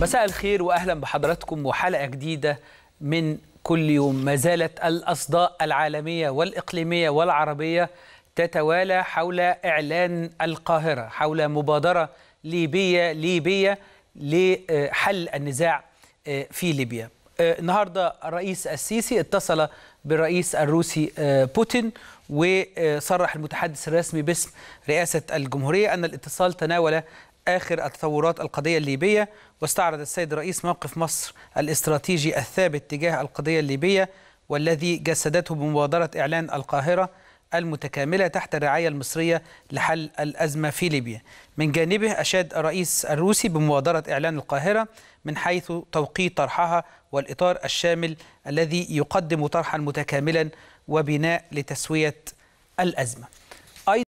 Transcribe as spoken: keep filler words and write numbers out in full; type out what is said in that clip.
مساء الخير واهلا بحضراتكم وحلقه جديده من كل يوم. ما زالت الاصداء العالميه والاقليميه والعربيه تتوالى حول اعلان القاهره، حول مبادره ليبيه ليبيه لحل النزاع في ليبيا. النهارده الرئيس السيسي اتصل بالرئيس الروسي بوتين، وصرح المتحدث الرسمي باسم رئاسه الجمهوريه ان الاتصال تناول آخر التطورات القضية الليبية، واستعرض السيد الرئيس موقف مصر الاستراتيجي الثابت تجاه القضية الليبية والذي جسدته بمبادرة إعلان القاهرة المتكاملة تحت الرعاية المصرية لحل الأزمة في ليبيا. من جانبه أشاد الرئيس الروسي بمبادرة إعلان القاهرة من حيث توقيت طرحها والإطار الشامل الذي يقدم طرحا متكاملا وبناء لتسوية الأزمة.